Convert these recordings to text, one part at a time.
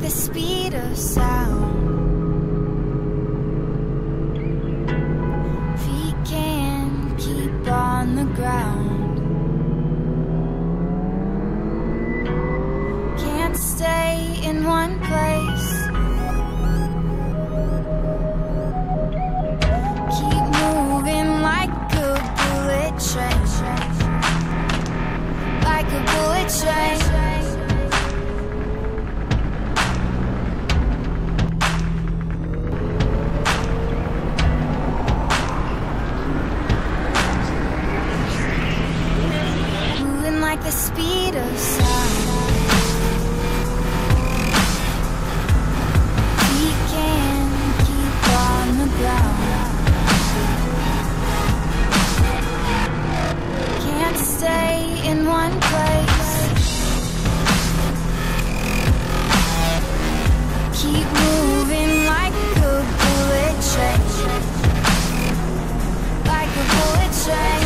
like the speed of sound. Feet can't keep on the ground. Can't stay in one place. Keep moving like a bullet train. Like a bullet train. The speed of sound. We can't keep on the ground. Can't stay in one place. Keep moving like a bullet train. Like a bullet train.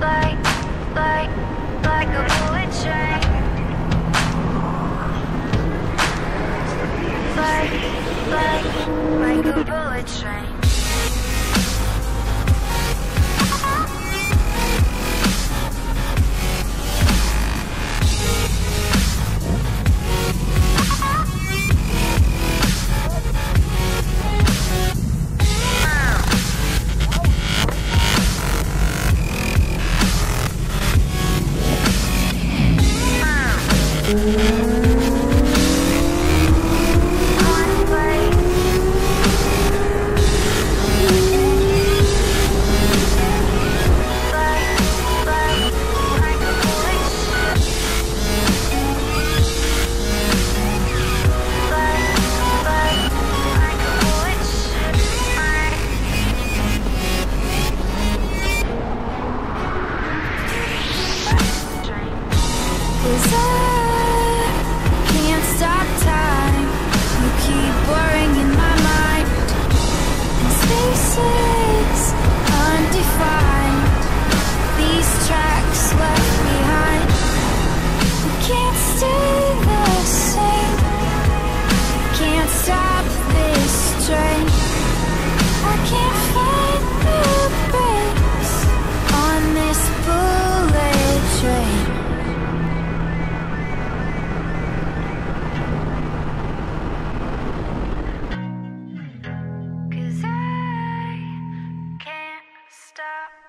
Like a bullet train. Like a bullet train. Stop.